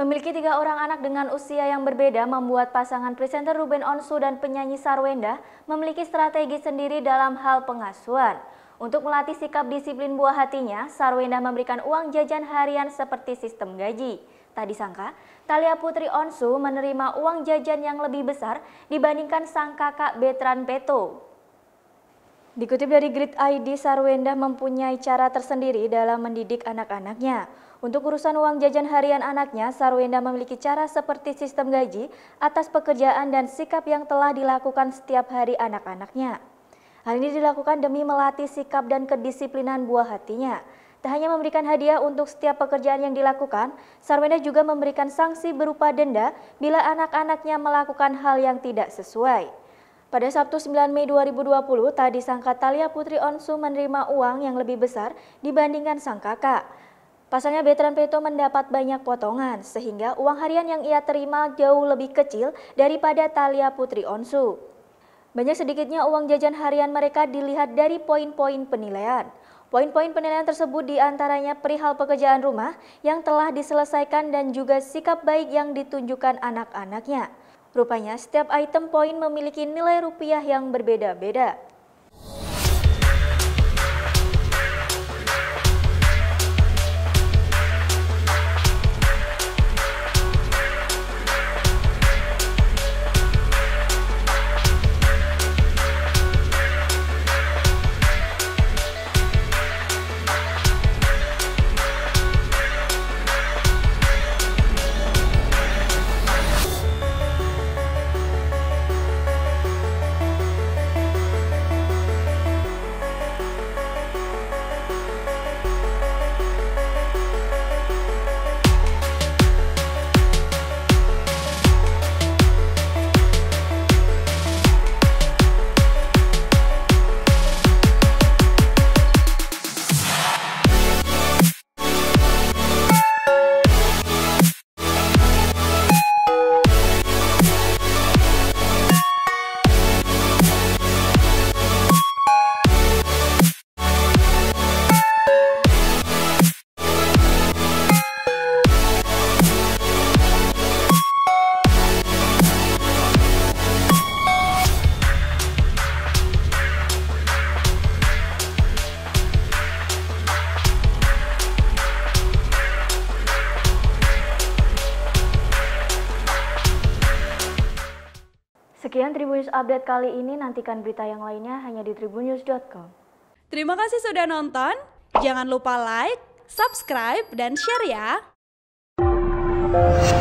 Memiliki 3 orang anak dengan usia yang berbeda membuat pasangan presenter Ruben Onsu dan penyanyi Sarwendah memiliki strategi sendiri dalam hal pengasuhan. Untuk melatih sikap disiplin buah hatinya, Sarwendah memberikan uang jajan harian seperti sistem gaji. Tak disangka, Thalia Putri Onsu menerima uang jajan yang lebih besar dibandingkan sang kakak Betrand Peto. Dikutip dari Grid.id, Sarwendah mempunyai cara tersendiri dalam mendidik anak-anaknya. Untuk urusan uang jajan harian anaknya, Sarwendah memiliki cara seperti sistem gaji atas pekerjaan dan sikap yang telah dilakukan setiap hari anak-anaknya. Hal ini dilakukan demi melatih sikap dan kedisiplinan buah hatinya. Tak hanya memberikan hadiah untuk setiap pekerjaan yang dilakukan, Sarwendah juga memberikan sanksi berupa denda bila anak-anaknya melakukan hal yang tidak sesuai. Pada Sabtu 9 Mei 2020, tak disangka Thalia Putri Onsu menerima uang yang lebih besar dibandingkan sang kakak. Pasalnya Betrand Peto mendapat banyak potongan, sehingga uang harian yang ia terima jauh lebih kecil daripada Thalia Putri Onsu. Banyak sedikitnya uang jajan harian mereka dilihat dari poin-poin penilaian. Poin-poin penilaian tersebut diantaranya perihal pekerjaan rumah yang telah diselesaikan dan juga sikap baik yang ditunjukkan anak-anaknya. Rupanya, setiap item poin memiliki nilai rupiah yang berbeda-beda. Sekian Tribunnews Update kali ini, nantikan berita yang lainnya hanya di tribunnews.com. Terima kasih sudah nonton, jangan lupa like, subscribe, dan share ya!